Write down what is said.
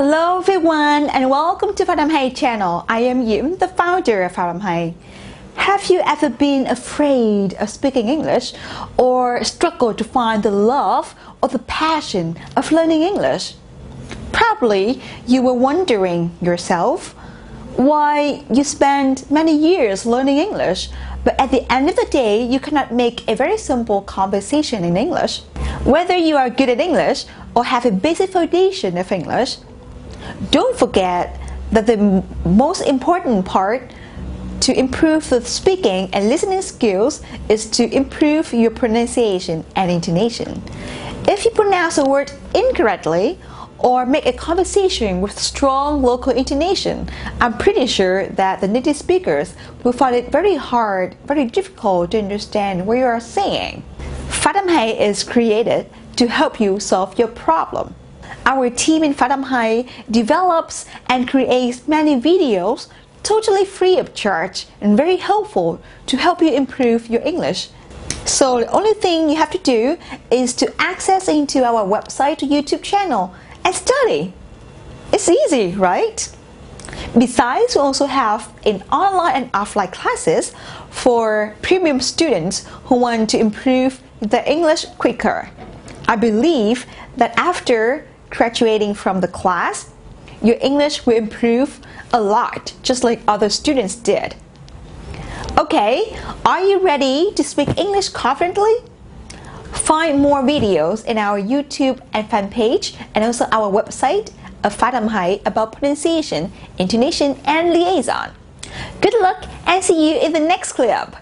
Hello everyone and welcome to Phát Âm Hay channel. I am Yim, the founder of Phát Âm Hay. Have you ever been afraid of speaking English or struggled to find the love or the passion of learning English? Probably you were wondering yourself why you spent many years learning English, but at the end of the day you cannot make a very simple conversation in English. Whether you are good at English or have a basic foundation of English, don't forget that the most important part to improve the speaking and listening skills is to improve your pronunciation and intonation. If you pronounce a word incorrectly or make a conversation with strong local intonation, I'm pretty sure that the native speakers will find it very difficult to understand what you are saying. Phát Âm Hay is created to help you solve your problem. Our team in Phát Âm Hay develops and creates many videos totally free of charge and very helpful to help you improve your English. So the only thing you have to do is to access into our website or YouTube channel and study. It's easy, right? Besides, we also have an online and offline classes for premium students who want to improve their English quicker. I believe that after graduating from the class, your English will improve a lot, just like other students did. Okay, are you ready to speak English confidently? Find more videos in our YouTube and fan page and also our website of Phát Âm Hay about pronunciation, intonation, and liaison. Good luck and see you in the next clip!